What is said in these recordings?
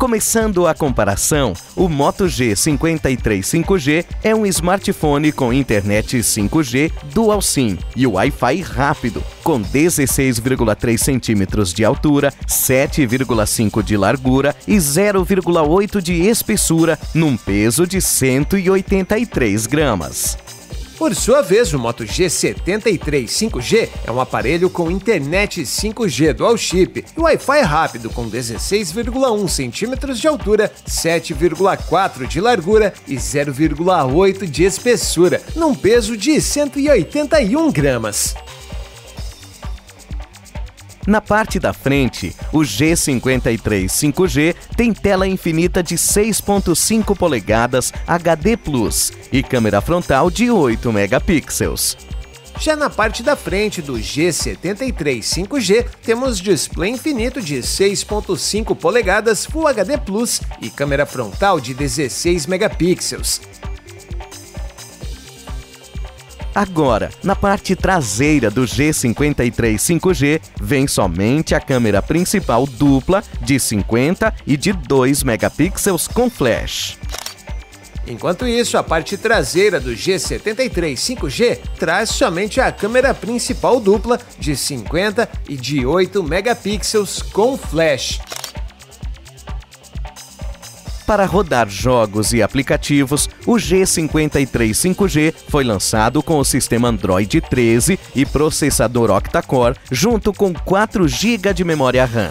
Começando a comparação, o Moto G53 5G é um smartphone com internet 5G Dual SIM e Wi-Fi rápido, com 16,3 centímetros de altura, 7,5 de largura e 0,8 de espessura, num peso de 183 gramas. Por sua vez, o Moto G73 5G é um aparelho com internet 5G dual chip e Wi-Fi rápido com 16,1 centímetros de altura, 7,4 de largura e 0,8 de espessura, num peso de 181 gramas. Na parte da frente, o G53 5G tem tela infinita de 6,5 polegadas HD+, e câmera frontal de 8 megapixels. Já na parte da frente do G73 5G, temos display infinito de 6,5 polegadas Full HD+, e câmera frontal de 16 megapixels. Agora, na parte traseira do G53 5G, vem somente a câmera principal dupla de 50 e de 2 megapixels com flash. Enquanto isso, a parte traseira do G73 5G traz somente a câmera principal dupla de 50 e de 8 megapixels com flash. Para rodar jogos e aplicativos, o G53 5G foi lançado com o sistema Android 13 e processador octa-core, junto com 4 GB de memória RAM.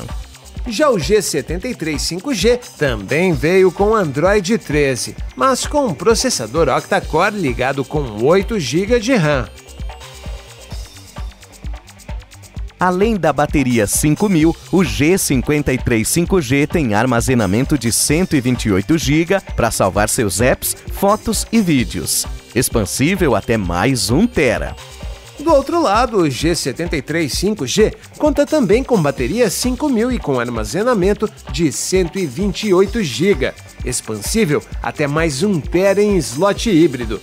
Já o G73 5G também veio com Android 13, mas com um processador octa-core ligado com 8 GB de RAM. Além da bateria 5000, o G53 5G tem armazenamento de 128 GB para salvar seus apps, fotos e vídeos, expansível até mais 1 TB. Do outro lado, o G73 5G conta também com bateria 5000 e com armazenamento de 128 GB, expansível até mais 1 TB em slot híbrido.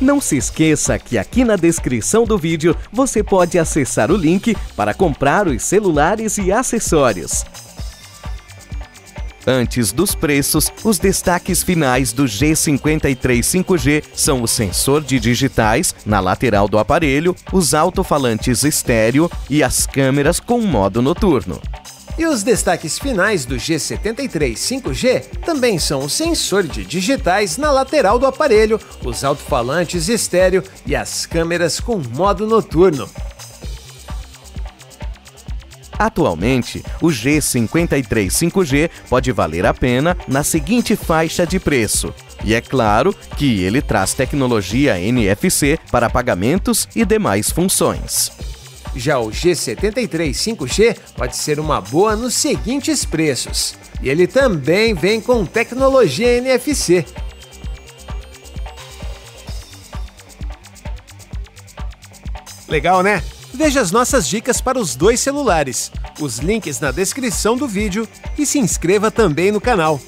Não se esqueça que aqui na descrição do vídeo você pode acessar o link para comprar os celulares e acessórios. Antes dos preços, os destaques finais do G53 5G são o sensor de digitais na lateral do aparelho, os alto-falantes estéreo e as câmeras com modo noturno. E os destaques finais do G73 5G também são o sensor de digitais na lateral do aparelho, os alto-falantes estéreo e as câmeras com modo noturno. Atualmente, o G53 5G pode valer a pena na seguinte faixa de preço. E é claro que ele traz tecnologia NFC para pagamentos e demais funções. Já o G73 5G pode ser uma boa nos seguintes preços. E ele também vem com tecnologia NFC. Legal, né? Veja as nossas dicas para os 2 celulares, os links na descrição do vídeo e se inscreva também no canal.